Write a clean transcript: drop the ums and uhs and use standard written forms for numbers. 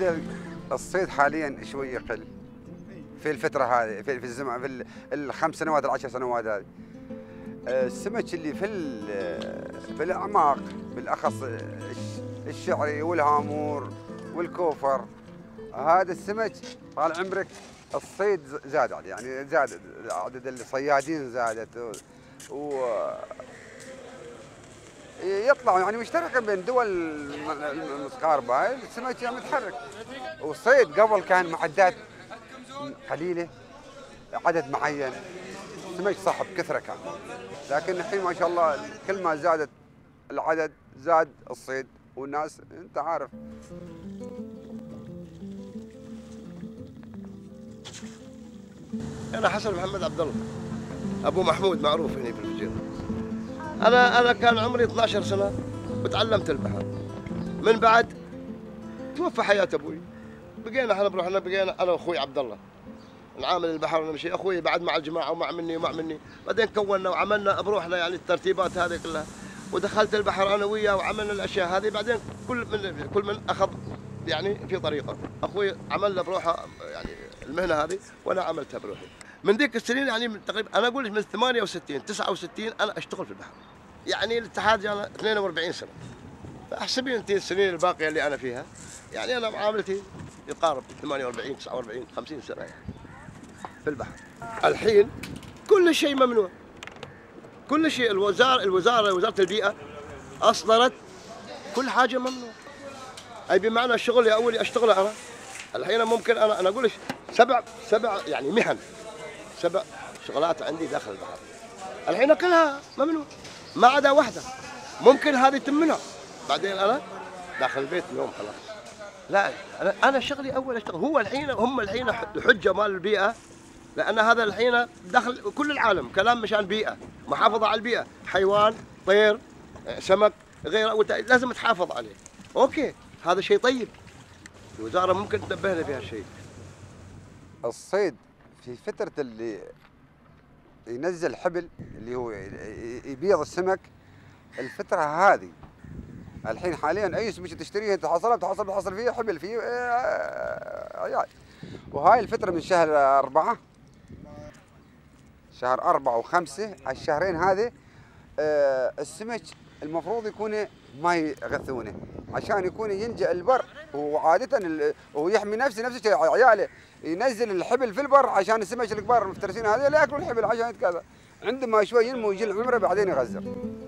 بدا الصيد حاليا شوي يقل في الفتره هذه في الزمن في الخمس سنوات العشر سنوات هذه. السمك اللي في الاعماق بالاخص الشعري والهامور والكوفر، هذا السمك طال عمرك الصيد زاد عليه، يعني زاد عدد الصيادين زادت و يطلعوا يعني مشتركه بين دول المتقاربه، هاي السمك يعني متحرك. والصيد قبل كان معدات قليله عدد معين، السمك صح بكثره كان، لكن الحين ما شاء الله كل ما زادت العدد زاد الصيد والناس انت عارف. انا حسن محمد عبد الله ابو محمود معروف هنا في الفجيره. انا كان عمري 12 سنه وتعلمت البحر، من بعد توفى حياه ابوي، بقينا احنا بروحنا، بقينا انا واخوي عبد الله نعامل البحر ونمشي. اخوي بعد مع الجماعه ومع مني ومع مني، بعدين كونا وعملنا بروحنا يعني الترتيبات هذه كلها، ودخلت البحر انا وياه وعملنا الاشياء هذه. بعدين كل من اخذ يعني في طريقه، اخوي عمل له بروحه يعني المهنه هذه وانا عملتها بروحي. من ذيك السنين يعني تقريبا انا اقول لك من 68 69 انا اشتغل في البحر، يعني الاتحاد انا 42 سنه، فاحسبين انت السنين الباقيه اللي انا فيها يعني انا معاملتي يقارب 48 49 50 سنه يعني في البحر. الحين كل شيء ممنوع، كل شيء وزاره البيئه اصدرت كل حاجه ممنوع، اي بمعنى الشغل يا اولي اشتغله انا الحين ممكن انا اقول لك سبع يعني محن، 7 شغلات عندي داخل البحر الحين كلها ممنوع ما عدا واحده ممكن هذه تمنع. بعدين انا داخل البيت اليوم خلاص، لا انا شغلي اول اشتغل. هو الحين هم الحين الحجه مال البيئه، لان هذا الحين داخل كل العالم كلام مشان بيئه، محافظه على البيئه، حيوان طير سمك غيره لازم تحافظ عليه. اوكي هذا شيء طيب، الوزاره ممكن تنبهنا في هالشيء. الصيد في فترة اللي ينزل حبل اللي هو يبيض السمك، الفترة هذه الحين حاليا أي سمكة تشتريها تحصل فيها حبل فيه عيال. وهاي الفترة من شهر 4 و5 هالشهرين هذه السمك المفروض يكون ما يغثونه عشان يكون ينجأ البر، وعادة هو يحمي نفسه عياله، ينزل الحبل في البر عشان السمك الكبار المفترسين هذول ياكلوا الحبل عشان يتكاثر، عندما شوي ينمو يجي العمره بعدين يغزر.